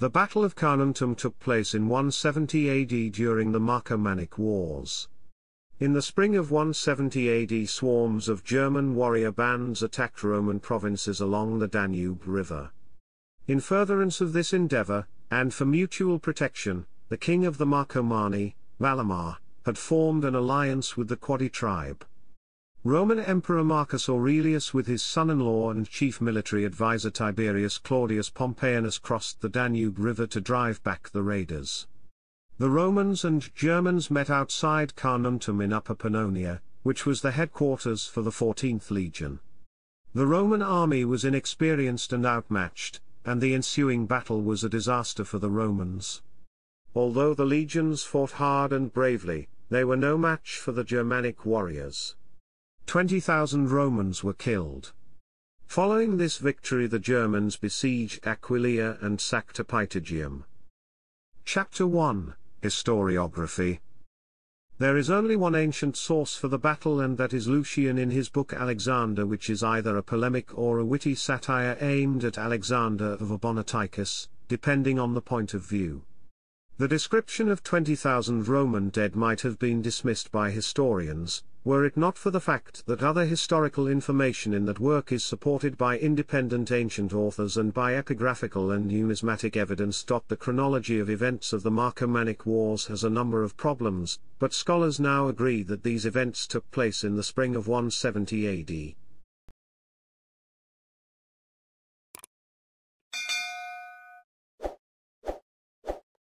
The Battle of Carnuntum took place in 170 AD during the Marcomannic Wars. In the spring of 170 AD, swarms of German warrior bands attacked Roman provinces along the Danube River. In furtherance of this endeavor, and for mutual protection, the king of the Marcomanni, Ballomar, had formed an alliance with the Quadi tribe. Roman Emperor Marcus Aurelius with his son-in-law and chief military advisor Tiberius Claudius Pompeianus crossed the Danube River to drive back the raiders. The Romans and Germans met outside Carnuntum in Upper Pannonia, which was the headquarters for the 14th Legion. The Roman army was inexperienced and outmatched, and the ensuing battle was a disaster for the Romans. Although the legions fought hard and bravely, they were no match for the Germanic warriors. 20,000 Romans were killed. Following this victory, the Germans besieged Aquileia and sacked Opitergium. Chapter 1. Historiography. There is only one ancient source for the battle, and that is Lucian in his book Alexander, which is either a polemic or a witty satire aimed at Alexander of Abonoteichus, depending on the point of view. The description of 20,000 Roman dead might have been dismissed by historians, were it not for the fact that other historical information in that work is supported by independent ancient authors and by epigraphical and numismatic evidence. The chronology of events of the Marcomannic Wars has a number of problems, but scholars now agree that these events took place in the spring of 170 AD.